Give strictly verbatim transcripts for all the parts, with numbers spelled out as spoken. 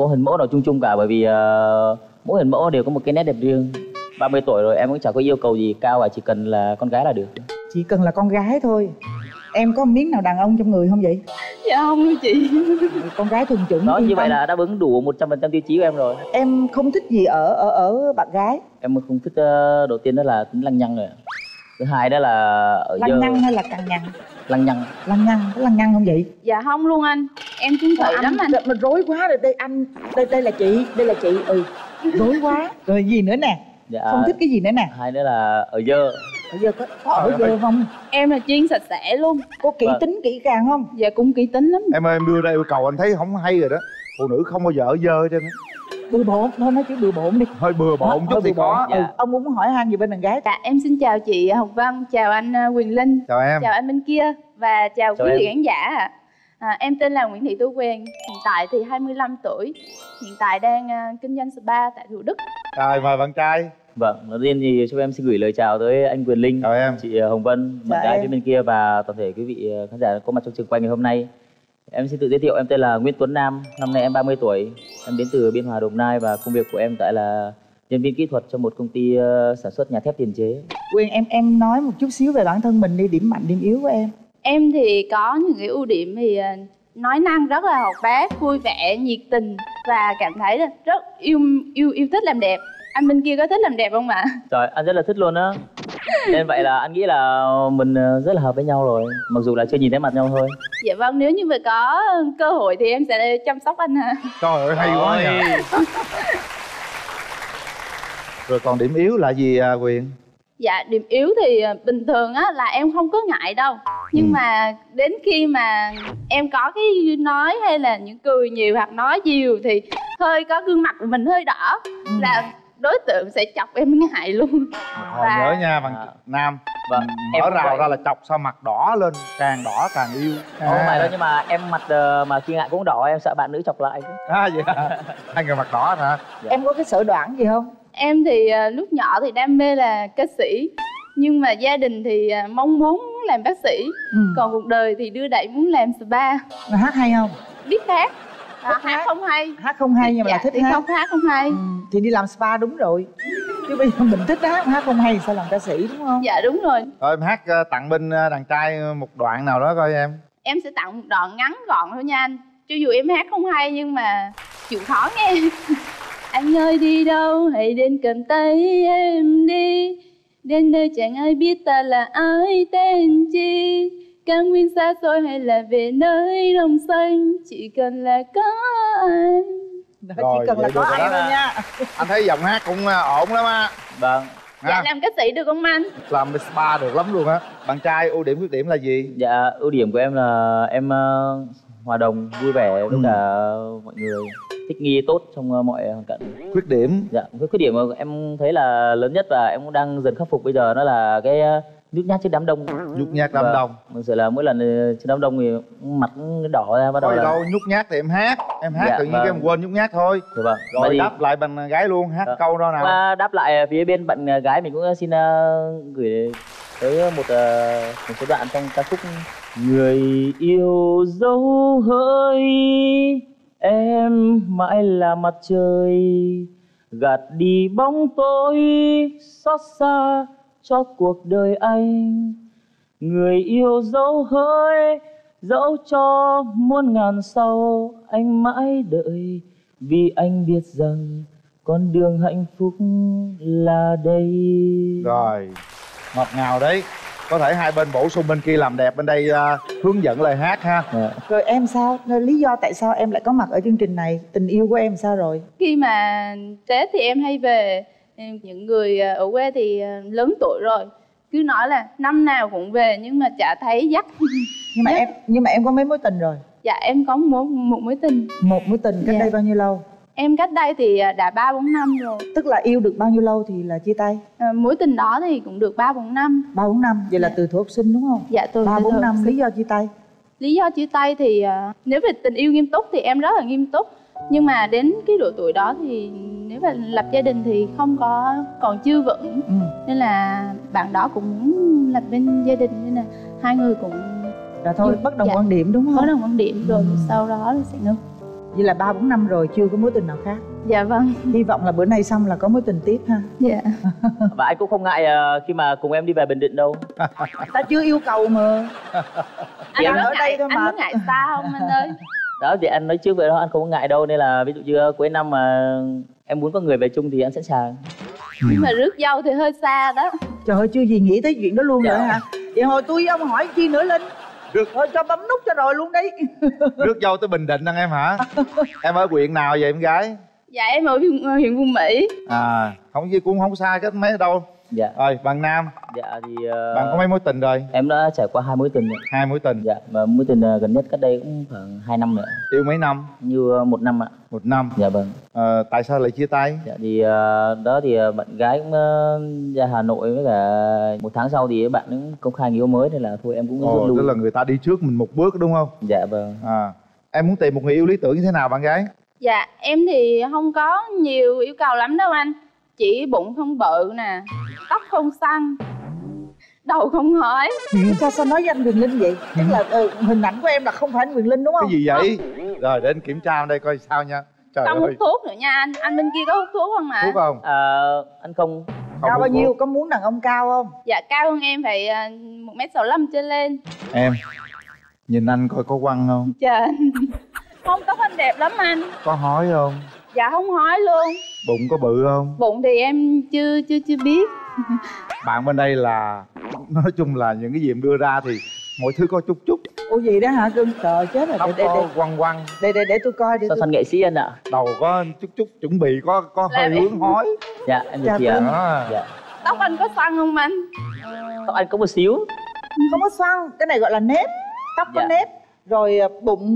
có hình mẫu nào chung chung cả, bởi vì uh, mỗi hình mẫu đều có một cái nét đẹp riêng. Ba mươi tuổi rồi em cũng chẳng có yêu cầu gì cao cả, chỉ cần là con gái là được. Chỉ cần là con gái thôi. Em có miếng nào đàn ông trong người không vậy? Dạ không đâu chị. Con gái thuần chủng. Đó, như vậy là đáp ứng đủ một trăm phần trăm tiêu chí của em rồi. Em không thích gì ở ở ở bạn gái? Em không thích, uh, đầu tiên đó là tính lăng nhăng rồi. Thứ hai đó là ở lăng dơ. Nhăng hay là cằn nhằn? Lăng nhăng. Lăng nhăng, có lăng nhăng không vậy? Dạ không luôn anh. Em cũng vậy lắm anh. Mình rối quá rồi đây anh. Đây đây là chị, đây là chị. Ừ. Rối quá. Rồi gì nữa nè? Dạ, không thích cái gì nữa nè. Hai nữa là ở dơ. Ở dơ có, có ở dơ không? Em là chuyên sạch sẽ luôn. Có kỹ tính kỹ càng không? Dạ cũng kỹ tính lắm. Em ơi, em đưa ra yêu cầu anh thấy không hay rồi đó. Phụ nữ không bao giờ ở dơ trên đó. Bừa bộn, thôi nói chứ bừa bộn đi. Hơi bừa bộn chút thì có. Dạ. Ừ. Ông muốn hỏi han gì bên đàn gái? Dạ em xin chào chị Hồng Vân, chào anh Quyền Linh. Chào em. Chào anh bên kia và chào, chào quý vị khán giả ạ. À, em tên là Nguyễn Thị Tú Quỳnh, hiện tại thì hai mươi lăm tuổi, hiện tại đang uh, kinh doanh spa tại Thủ Đức. Rồi, mời bạn trai. Vâng, đầu tiên thì cho em xin gửi lời chào tới anh Quyền Linh, chào em. Chị Hồng Vân, bạn gái bên kia và toàn thể quý vị khán giả có mặt trong trường quay ngày hôm nay. Em xin tự giới thiệu, em tên là Nguyễn Tuấn Nam, năm nay em ba mươi tuổi, em đến từ Biên Hòa, Đồng Nai và công việc của em tại là nhân viên kỹ thuật cho một công ty uh, sản xuất nhà thép tiền chế. Quyền, em em nói một chút xíu về bản thân mình đi, điểm mạnh điểm yếu của em. Em thì có những cái ưu điểm thì nói năng rất là hoạt bát, vui vẻ, nhiệt tình và cảm thấy là rất yêu yêu yêu thích làm đẹp. Anh bên kia có thích làm đẹp không ạ? Trời, anh rất là thích luôn á. Nên vậy là anh nghĩ là mình rất là hợp với nhau rồi, mặc dù là chưa nhìn thấy mặt nhau thôi. Dạ vâng, nếu như mà có cơ hội thì em sẽ chăm sóc anh hả? Trời ơi, hay quá nhỉ. Rồi còn điểm yếu là gì à, Quyền? Dạ, điểm yếu thì bình thường á là em không có ngại đâu. Nhưng ừ. mà đến khi mà em có cái nói hay là những cười nhiều hoặc nói nhiều thì hơi có gương mặt của mình hơi đỏ ừ. là đối tượng sẽ chọc em ngại luôn. À, và... nhớ nha bạn à. Nam. Vâng, mở rào vậy. Ra là chọc sao mặt đỏ lên, càng đỏ càng yêu. Không à. Phải đâu, nhưng mà em mặt mà khi ngại cũng đỏ, em sợ bạn nữ chọc lại. À vậy hả? Hai người mặt đỏ hả? Dạ. Em có cái sở đoản gì không? Em thì uh, lúc nhỏ thì đam mê là ca sĩ. Nhưng mà gia đình thì uh, mong muốn làm bác sĩ ừ. Còn cuộc đời thì đưa đẩy muốn làm spa. Mà hát hay không? Biết hát à, hát, hát không hay. Hát không hay nhưng mà dạ, thích hát. Không hát không hay ừ. Thì đi làm spa đúng rồi. Chứ bây giờ mình thích hát, hát không hay sao làm ca sĩ đúng không? Dạ đúng rồi. Thôi em hát uh, tặng bên uh, đàn trai một đoạn nào đó coi em. Em sẽ tặng một đoạn ngắn gọn thôi nha anh. Cho dù em hát không hay nhưng mà chịu khó nghe. Anh ơi đi đâu, hãy đến cầm tay em đi. Đến nơi chẳng ai biết ta là ai tên chi. Cao nguyên xa xôi hay là về nơi đồng xanh, chỉ cần là có anh. Đó, rồi, chỉ cần là có anh thôi nha. Anh thấy giọng hát cũng ổn lắm á. Vâng. Dạ à. Làm ca sĩ được không anh? Làm spa được lắm luôn á. Bạn trai ưu điểm khuyết điểm là gì? Dạ ưu điểm của em là em uh, hòa đồng, vui vẻ với cả ừ. mọi người, thích nghi tốt trong mọi hoàn cảnh. Khuyết điểm? Dạ, khuyết điểm mà em thấy là lớn nhất và em cũng đang dần khắc phục bây giờ đó là cái nhút nhát trước đám đông. Nhút nhát đám đông. Thực sự là mỗi lần trước đám đông thì mặt đỏ ra bắt đầu. Thôi là... đâu nhút nhát thì em hát, em hát dạ, tự nhiên và... em quên nhút nhát thôi. Dạ, vâng. Rồi thì... đáp lại bạn gái luôn, hát dạ. câu đó nào. Và đáp lại phía bên bạn gái mình cũng xin gửi tới một một số đoạn trong ca khúc Người yêu dấu hỡi. Em mãi là mặt trời, gạt đi bóng tối, xót xa cho cuộc đời anh. Người yêu dấu hỡi, dẫu cho muôn ngàn sau, anh mãi đợi, vì anh biết rằng con đường hạnh phúc là đây. Rồi, ngọt ngào đấy. Có thể hai bên bổ sung, bên kia làm đẹp, bên đây uh, hướng dẫn lời hát ha. Dạ. Rồi em sao? Rồi lý do tại sao em lại có mặt ở chương trình này? Tình yêu của em sao rồi? Khi mà Tết thì em hay về. Những người ở quê thì lớn tuổi rồi, cứ nói là năm nào cũng về nhưng mà chả thấy dắt. Nhưng mà em nhưng mà em có mấy mối tình rồi? Dạ em có một, một mối tình. Một mối tình cách dạ. đây bao nhiêu lâu? Em cách đây thì đã ba bốn năm rồi. Tức là yêu được bao nhiêu lâu thì là chia tay? À, mối tình đó thì cũng được ba bốn năm. ba bốn năm, vậy là dạ. từ thuở học sinh đúng không? Dạ từ thuở học sinh. ba bốn năm, lý do chia tay? Lý do chia tay thì uh, nếu về tình yêu nghiêm túc thì em rất là nghiêm túc. Nhưng mà đến cái độ tuổi đó thì nếu mà lập gia đình thì không có, còn chưa vững. Ừ. Nên là bạn đó cũng muốn lập bên gia đình nên là hai người cũng... Rồi thôi, bất đồng dạ. quan điểm đúng không? Bất đồng quan điểm rồi ừ. sau đó là sẽ ngưng. Vậy là ba bốn năm rồi chưa có mối tình nào khác? Dạ vâng. Hy vọng là bữa nay xong là có mối tình tiếp ha. Dạ. Và anh cũng không ngại khi mà cùng em đi về Bình Định đâu. Ta chưa yêu cầu mà. Anh em ở đây thôi mà. Anh có ngại xa không anh ơi? Đó thì anh nói trước vậy đó, anh không có ngại đâu. Nên là ví dụ như cuối năm mà em muốn có người về chung thì anh sẵn sàng. Nhưng mà rước dâu thì hơi xa đó. Trời ơi, chưa gì nghĩ tới chuyện đó luôn. Trời rồi hả? Vậy hồi tôi với ông hỏi chi nữa Linh? Được. Thôi cho bấm nút cho rồi luôn đấy. Rước dâu tới Bình Định anh em hả? Em ở huyện nào vậy em gái? Dạ em ở huyện Vũ Mỹ. À, không gì cũng không xa chứ mấy đâu. Dạ. Rồi bạn Nam. Dạ thì uh... bạn có mấy mối tình rồi? Em đã trải qua hai mối tình rồi. Hai mối tình. Dạ. Mà mối tình gần nhất cách đây cũng khoảng hai năm nữa. Yêu mấy năm? Như một năm ạ. Một năm. Dạ vâng. À, tại sao lại chia tay? Dạ thì uh, đó thì bạn gái cũng uh, ra Hà Nội với cả một tháng sau thì bạn cũng công khai người yêu mới nên là thôi em cũng rút luôn. Tức là người ta đi trước mình một bước đúng không? Dạ vâng. À, em muốn tìm một người yêu lý tưởng như thế nào bạn gái? Dạ em thì không có nhiều yêu cầu lắm đâu anh. Chỉ bụng không bự nè, tóc không xăng, đầu không hỏi. Sao sao nói với anh Quyền Linh vậy? Tức là ừ, hình ảnh của em là không phải anh Quyền Linh đúng không? Cái gì vậy? Không. Rồi để anh kiểm tra đây coi sao nha. Trời không ơi. Hút thuốc nữa nha anh. Anh bên kia có hút thuốc không ạ? Thuốc không? Ờ, à, anh không. Cao bao nhiêu? Có muốn đàn ông cao không? Dạ cao hơn em phải một mét sáu mươi lăm trở lên. Em nhìn anh coi có quăng không? Trời, không, tóc anh đẹp lắm anh. Có hói không? Dạ không hói luôn. Bụng có bự không? Bụng thì em chưa chưa chưa biết. Bạn bên đây là nói chung là những cái gì em đưa ra thì mọi thứ có chút chút. Ủa gì đó hả cưng? Trời chết rồi. Tóc để, có để, quăng quăng. Để để để tôi coi đi. Sao thành nghệ sĩ anh ạ? Đầu có chút chút chuẩn bị có có là hơi em... hướng hói. Dạ em được chị ạ. Dạ. Tóc anh có xoăn không anh? Tóc anh có một xíu. Không có xoăn, cái này gọi là nếp. Tóc dạ. Có nếp. Rồi bụng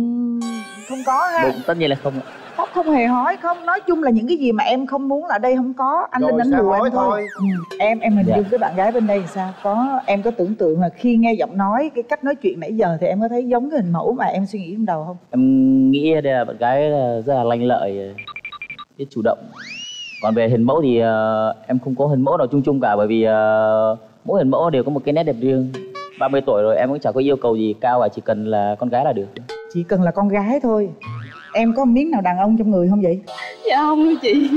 không có ha? Bụng tất nhiên là không ạ. Tóc không hề hói không. Nói chung là những cái gì mà em không muốn là đây không có. Anh Linh đánh lừa em thôi, thôi. Ừ. Em em hình dạ. Dung cái bạn gái bên đây thì sao? Có em có tưởng tượng là khi nghe giọng nói, cái cách nói chuyện nãy giờ thì em có thấy giống cái hình mẫu mà em suy nghĩ trong đầu không? Em nghĩ đây là bạn gái rất là lanh lợi, rất chủ động. Còn về hình mẫu thì uh, em không có hình mẫu nào chung chung cả. Bởi vì uh, mỗi hình mẫu đều có một cái nét đẹp riêng. Ba mươi tuổi rồi em cũng chẳng có yêu cầu gì cao cả, chỉ cần là con gái là được. Chỉ cần là con gái thôi. Em có miếng nào đàn ông trong người không vậy? Dạ không đâu chị.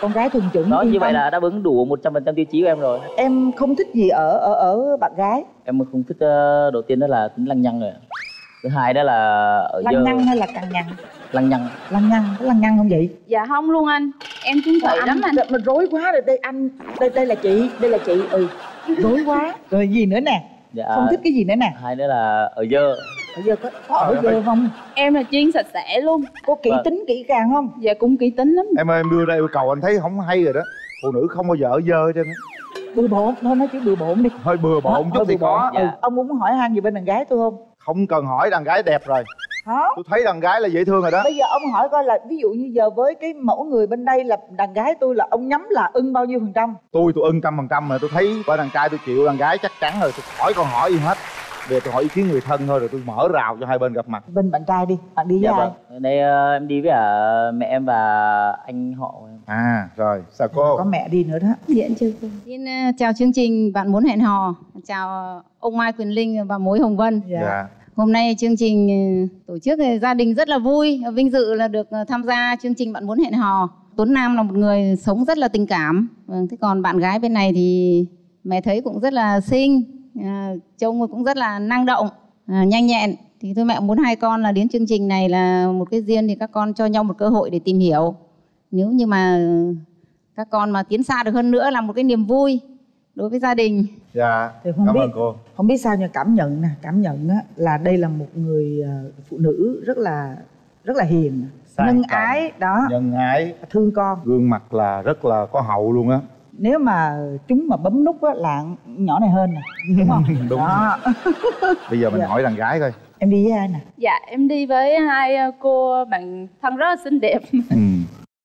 Con gái thuần chủng. Đó như vậy là đáp ứng đủ một trăm phần trăm tiêu chí của em rồi. Em không thích gì ở ở ở bạn gái? Em không thích uh, đầu tiên đó là tính lăng nhăng rồi. Thứ hai đó là ở lăng giờ... nhăng hay là càng nhăng? Lăng nhăng. Lăng nhăng, có lăng nhăng không vậy? Dạ không luôn anh. Em chứng tự lắm anh. Mình rối quá rồi đây anh. Đây đây là chị, đây là chị. Ừ. Rối quá. Rồi gì nữa nè? Dạ, không thích cái gì nữa nè. Hai nữa là ở dơ. Ở dơ có, có ở dơ không? Em là chuyên sạch sẽ luôn. Có kỹ à. Tính kỹ càng không? Dạ cũng kỹ tính lắm. Em ơi em đưa ra yêu cầu anh thấy không hay rồi đó. Phụ nữ không bao giờ ở dơ hết trơn. Bừa bộn thôi, nói chứ bừa bộn đi. Hơi bừa bộn chút thì có. Dạ. Ừ. Ông muốn hỏi han gì bên đàn gái tôi không? Không cần hỏi, đàn gái đẹp rồi. Hả? Tôi thấy đàn gái là dễ thương rồi đó. Bây giờ ông hỏi coi là ví dụ như giờ với cái mẫu người bên đây là đàn gái tôi là ông nhắm là ưng bao nhiêu phần trăm? Tôi tôi ưng trăm phần trăm mà tôi thấy bởi đàn trai tôi chịu đàn gái chắc chắn rồi. Tôi hỏi còn hỏi gì hết. Về tôi hỏi ý kiến người thân thôi rồi tôi mở rào cho hai bên gặp mặt. Bên bạn trai đi, bạn đi với dạ, ai? Vâng. Đây uh, em đi với uh, mẹ em và anh họ em. À rồi, sao cô? Có mẹ đi nữa đó. Điện chưa cô? Xin uh, chào chương trình Bạn Muốn Hẹn Hò. Chào ông Mai Quyền Linh và mối Hồng Vân. Dạ. dạ. Hôm nay chương trình tổ chức gia đình rất là vui, vinh dự là được tham gia chương trình Bạn Muốn Hẹn Hò. Tuấn Nam là một người sống rất là tình cảm. Thế còn bạn gái bên này thì mẹ thấy cũng rất là xinh, trông cũng rất là năng động, nhanh nhẹn. Thì thôi mẹ muốn hai con là đến chương trình này là một cái duyên thì các con cho nhau một cơ hội để tìm hiểu. Nếu như mà các con mà tiến xa được hơn nữa là một cái niềm vui đối với gia đình. Dạ, thì không cảm biết, ơn cô. Không biết sao nhưng cảm nhận nè, cảm nhận á là đây là một người phụ nữ rất là rất là hiền, nhân ái đó, nhân ái, thương con. Gương mặt là rất là có hậu luôn á. Nếu mà chúng mà bấm nút á là nhỏ này hơn nè, đúng không? Đúng. Đó. Bây giờ mình dạ. hỏi đàn gái coi. Em đi với ai nè? Dạ, em đi với hai cô bạn thân rất là xinh đẹp. Ừ.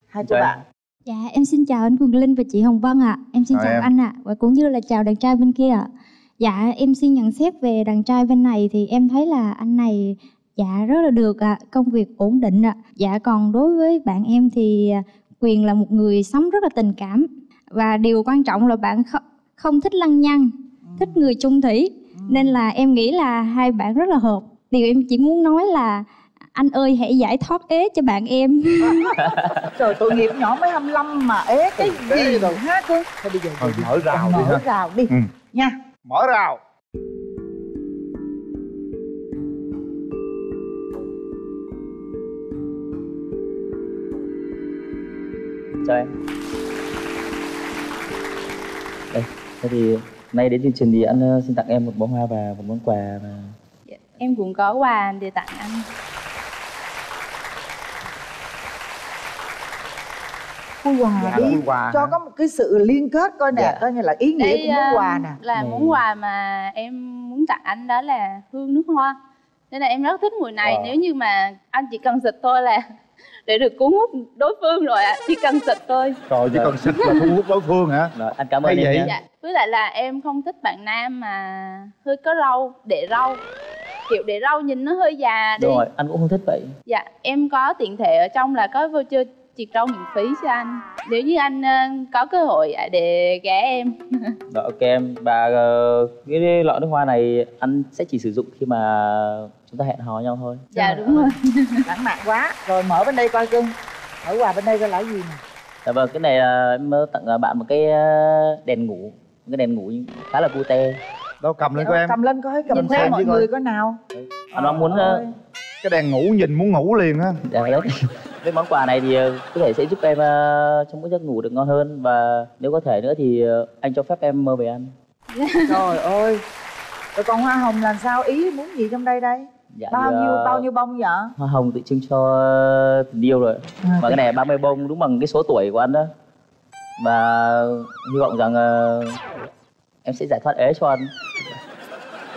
Hai cô bạn. Dạ, em xin chào anh Quyền Linh và chị Hồng Vân ạ. À. Em xin Rồi chào em. Anh ạ, à, và cũng như là chào đàn trai bên kia ạ. À. Dạ, em xin nhận xét về đàn trai bên này thì em thấy là anh này dạ rất là được ạ, à, công việc ổn định ạ. À. Dạ, còn đối với bạn em thì Quyền là một người sống rất là tình cảm. Và điều quan trọng là bạn không thích lăng nhăng, thích người chung thủy. Nên là em nghĩ là hai bạn rất là hợp. Điều em chỉ muốn nói là anh ơi hãy giải thoát ế cho bạn em. Trời, tội nghiệp nhỏ mới hai mươi lăm mà ế cái gì rồi hả cô? Thôi bây giờ thôi, mở rào đi, mở rào đi ừ. nha. Mở rào. Chào em. Đây, thế thì nay đến chương trình thì anh xin tặng em một bó hoa và một món quà và... Dạ, em cũng có quà để tặng anh. Mua quà đi, quà cho hả? Có một cái sự liên kết coi nè, dạ. coi như là ý nghĩa đây, của món quà nè. Là món quà mà em muốn tặng anh đó là hương nước hoa. Nên là em rất thích mùi này, wow. nếu như mà anh chỉ cần xịt thôi là để được cuốn hút đối phương rồi ạ. À. Chỉ cần xịt thôi. Rồi chỉ cần xịt là cuốn hút đối phương hả? Rồi, anh cảm ơn em vậy. Dạ. Với lại là em không thích bạn nam mà hơi có râu, để râu. Kiểu để râu nhìn nó hơi già đi. Rồi, anh cũng không thích vậy. Dạ, em có tiện thể ở trong là có voucher triệt râu miễn phí cho anh. Nếu như anh có cơ hội để ghé em. Rồi ok em. Và cái lọ nước hoa này anh sẽ chỉ sử dụng khi mà chúng ta hẹn hò nhau thôi. Dạ đúng rồi. Lãng mạn quá. Rồi mở bên đây coi cưng. Mở quà bên đây coi là gì nè. Dạ vâng, cái này em tặng bạn một cái đèn ngủ. Một cái đèn ngủ khá là cute. Đâu cầm lên coi em. Cầm lên coi, cầm theo mọi người coi nào. Anh đang muốn cái đèn ngủ, nhìn muốn ngủ liền á. Dạ đấy. Với món quà này thì có thể sẽ giúp em uh, trong mỗi giấc ngủ được ngon hơn. Và nếu có thể nữa thì uh, anh cho phép em mơ về anh. Trời ơi. Rồi còn hoa hồng làm sao? Ý muốn gì trong đây đây? Dạ, bao thì, nhiêu uh, bao nhiêu bông vậy? Hoa hồng tự trưng cho tình yêu rồi. À, và cái này ba mươi bông đúng bằng cái số tuổi của anh đó. Và hy vọng rằng uh, em sẽ giải thoát ế cho anh.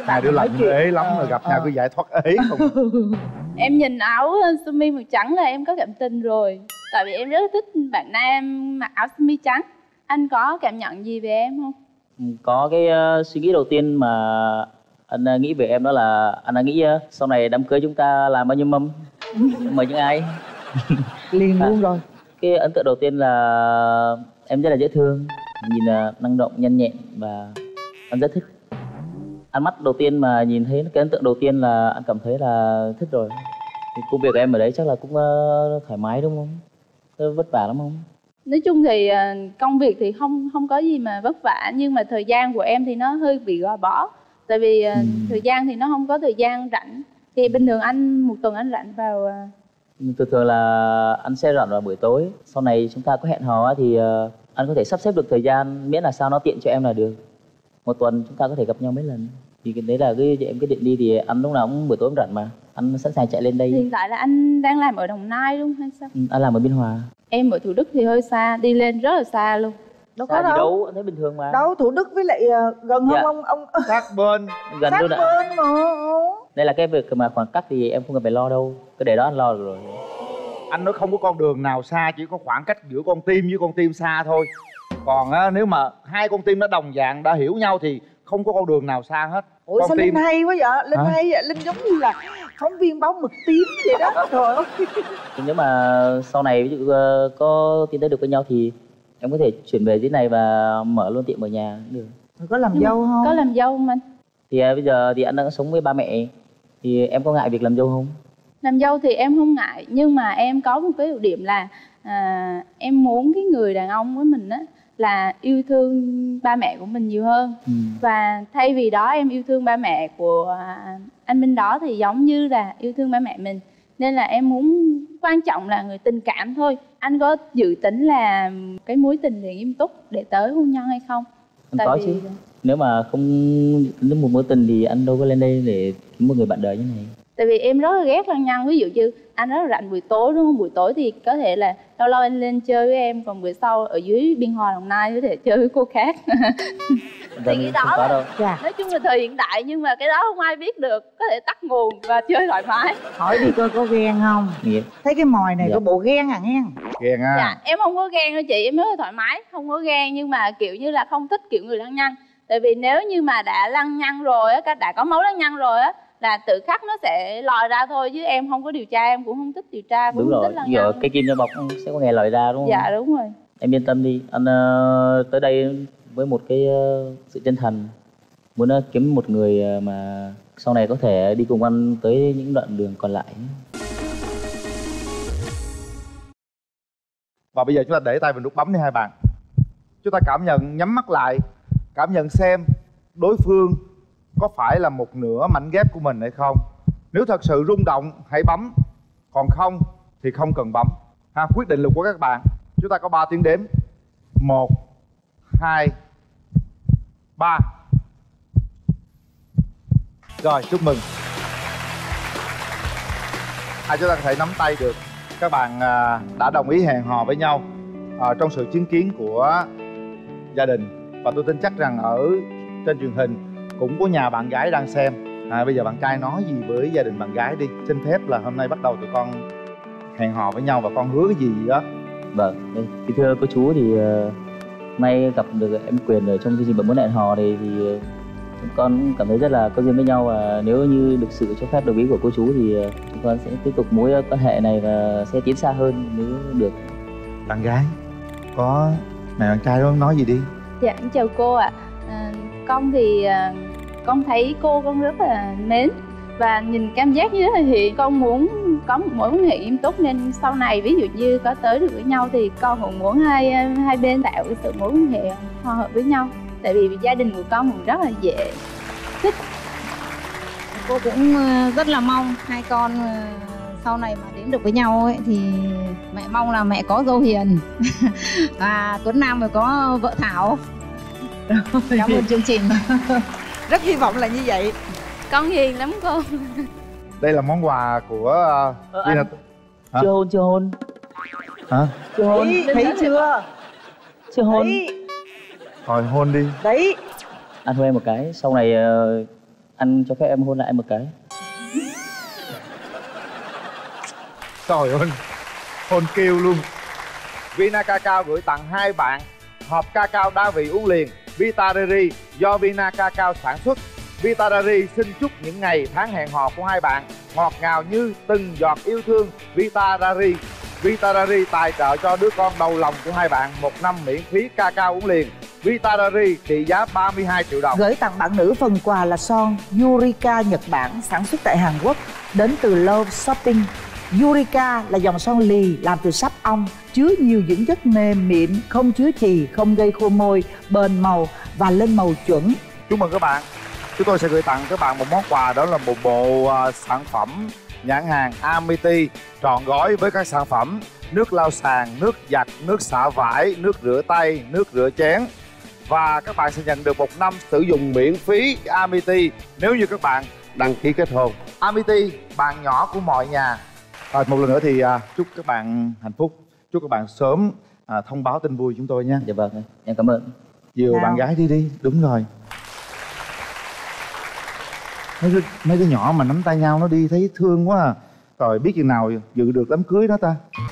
Nào đứa lạnh ế lắm rồi, gặp à, nào cứ giải thoát ế không? Em nhìn áo sơ mi màu trắng là em có cảm tình rồi. Tại vì em rất thích bạn nam mặc áo sơ mi trắng. Anh có cảm nhận gì về em không? Có cái uh, suy nghĩ đầu tiên mà anh uh, nghĩ về em đó là anh đã nghĩ uh, sau này đám cưới chúng ta làm bao nhiêu mâm, mời những ai liền luôn. Rồi cái ấn tượng đầu tiên là em rất là dễ thương, nhìn uh, năng động, nhanh nhẹn và anh rất thích. Ánh mắt đầu tiên mà nhìn thấy, cái ấn tượng đầu tiên là anh cảm thấy là thích rồi. Thì công việc của em ở đấy chắc là cũng uh, thoải mái đúng không? Có vất vả lắm không? Nói chung thì uh, công việc thì không không có gì mà vất vả. Nhưng mà thời gian của em thì nó hơi bị gò bó. Tại vì uh, ừ. thời gian thì nó không có thời gian rảnh. Thì bình thường anh một tuần anh rảnh vào... Uh... Thường thường là anh sẽ rảnh vào buổi tối. Sau này chúng ta có hẹn hò thì uh, anh có thể sắp xếp được thời gian. Miễn là sao nó tiện cho em là được. Một tuần chúng ta có thể gặp nhau mấy lần. Thì đấy là cái em cái định đi thì anh lúc nào cũng buổi tối cũng rảnh mà. Anh sẵn sàng chạy lên đây. Hiện tại là anh đang làm ở Đồng Nai luôn hay sao? Ừ, anh làm ở Biên Hòa. Em ở Thủ Đức thì hơi xa, đi lên rất là xa luôn. Đâu có đâu. Đâu, anh thấy bình thường mà. Đâu, Thủ Đức với lại gần dạ. không ông? Ông sát bên. Gần sát luôn ạ. Bên mà. Đây là cái việc mà khoảng cách thì em không cần phải lo đâu. Cứ để đó anh lo được rồi. Anh nói không có con đường nào xa, chỉ có khoảng cách giữa con tim với con tim xa thôi. Còn á, nếu mà hai con tim nó đồng dạng, đã hiểu nhau thì không có con đường nào xa hết. Ủa con sao tim... Linh hay quá vậy? Linh à? Hay vậy? Linh giống như là phóng viên báo mực tím vậy đó. Trời ơi. Nếu mà sau này ví dụ có tiến tới được với nhau thì em có thể chuyển về dưới này và mở luôn tiệm ở nhà cũng được. Có làm dâu không? Có làm dâu không anh? Thì à, bây giờ thì anh đang sống với ba mẹ. Thì em có ngại việc làm dâu không? Làm dâu thì em không ngại. Nhưng mà em có một cái ưu điểm là à, em muốn cái người đàn ông với mình á là yêu thương ba mẹ của mình nhiều hơn. Ừ. Và thay vì đó em yêu thương ba mẹ của anh Minh đó thì giống như là yêu thương ba mẹ mình. Nên là em muốn quan trọng là người tình cảm thôi. Anh có dự tính là cái mối tình thì nghiêm túc để tới hôn nhân hay không? Anh tại có vì... chứ. Nếu mà không đến một mối tình thì anh đâu có lên đây để kiếm một người bạn đời như này. Tại vì em rất là ghét lăng nhăng. Ví dụ như anh rất là rảnh buổi tối đúng không? Buổi tối thì có thể là lâu lâu anh lên chơi với em. Còn buổi sau ở dưới Biên Hòa Đồng Nai có thể chơi với cô khác. Thì cái đó là, dạ. nói chung là thời hiện đại. Nhưng mà cái đó không ai biết được. Có thể tắt nguồn và chơi thoải mái. Hỏi đi coi có ghen không? Dạ. Thấy cái mồi này dạ. có bộ ghen à nghe? Ghen à? Dạ, em không có ghen đâu chị. Em rất là thoải mái. Không có ghen nhưng mà kiểu như là không thích kiểu người lăng nhăng. Tại vì nếu như mà đã lăng nhăng rồi á, đã có máu lăng nhăng rồi á là tự khắc nó sẽ lòi ra thôi, chứ em không có điều tra, em cũng không thích điều tra, cũng đúng không rồi. Thích giờ cái kim nó bọc sẽ có ngày lòi ra đúng không? Dạ đúng rồi. Em yên tâm đi, anh uh, tới đây với một cái uh, sự chân thành, muốn uh, kiếm một người uh, mà sau này có thể đi cùng anh tới những đoạn đường còn lại. Và bây giờ chúng ta để tay vào nút bấm đi hai bạn. Chúng ta cảm nhận, nhắm mắt lại, cảm nhận xem đối phương có phải là một nửa mảnh ghép của mình hay không. Nếu thật sự rung động hãy bấm, còn không thì không cần bấm ha. Quyết định lực của các bạn. Chúng ta có ba tiếng đếm. Một hai ba. Rồi, chúc mừng. À, chúng ta có thể nắm tay được. Các bạn à, đã đồng ý hẹn hò với nhau à, trong sự chứng kiến của gia đình. Và tôi tin chắc rằng ở trên truyền hình cũng có nhà bạn gái đang xem à, bây giờ bạn trai nói gì với gia đình bạn gái đi. Xin phép là hôm nay bắt đầu tụi con hẹn hò với nhau và con hứa cái gì đó. Vâng, thì thưa cô chú thì uh, nay gặp được em Quyền ở trong chương trình Bạn Muốn Hẹn Hò này thì uh, chúng con cũng cảm thấy rất là có duyên với nhau. Và nếu như được sự cho phép đồng ý của cô chú thì uh, chúng con sẽ tiếp tục mối quan hệ này và sẽ tiến xa hơn nếu được. Bạn gái, có mẹ bạn trai đó nói gì đi. Dạ, chào cô ạ. À, con thì uh, con thấy cô con rất là mến. Và nhìn cảm giác như thế này thì con muốn có một mối quan hệ nghiêm túc, nên sau này ví dụ như có tới được với nhau thì con cũng muốn hai hai bên tạo cái sự mối quan hệ hòa hợp với nhau. Tại vì gia đình của con cũng rất là dễ thích. Cô cũng rất là mong hai con sau này mà đến được với nhau ấy, thì mẹ mong là mẹ có dâu hiền và Tuấn Nam mới có vợ Thảo. Cảm ơn chương trình. Rất hy vọng là như vậy. Con hiền lắm cô. Đây là món quà của ờ, anh. Hả? Chưa hôn, chưa hôn. Hả? Chưa hôn. Đấy, thấy chưa? Chưa hôn. Thôi hôn đi. Đấy. Anh hôn em một cái. Sau này uh, anh cho phép em hôn lại một cái. Trời ơi, hôn kêu luôn. Vinacacao gửi tặng hai bạn hộp cacao đa vị uống liền Vitadari do Vinacacao sản xuất. Vitadari xin chúc những ngày tháng hẹn hò của hai bạn ngọt ngào như từng giọt yêu thương. Vitadari Vitadari tài trợ cho đứa con đầu lòng của hai bạn một năm miễn phí cacao uống liền Vitadari trị giá ba mươi hai triệu đồng. Gửi tặng bạn nữ phần quà là son Yurika Nhật Bản sản xuất tại Hàn Quốc đến từ Love Shopping. Yurika là dòng son lì làm từ sáp ong, chứa nhiều dưỡng chất mềm mịn, không chứa chì, không gây khô môi, bền màu và lên màu chuẩn. Chúc mừng các bạn. Chúng tôi sẽ gửi tặng các bạn một món quà, đó là một bộ uh, sản phẩm nhãn hàng Amity trọn gói với các sản phẩm nước lau sàn, nước giặt, nước xả vải, nước rửa tay, nước rửa chén. Và các bạn sẽ nhận được một năm sử dụng miễn phí Amity nếu như các bạn đăng ký kết hôn. Amity, bạn nhỏ của mọi nhà. À, một lần nữa thì uh, chúc các bạn hạnh phúc. Chúc các bạn sớm uh, thông báo tin vui chúng tôi nha. Dạ vâng, em cảm ơn. Dìu bạn gái đi đi, đúng rồi. Mấy đứa, mấy đứa nhỏ mà nắm tay nhau nó đi thấy thương quá à. Rồi biết chừng nào dự được đám cưới đó ta.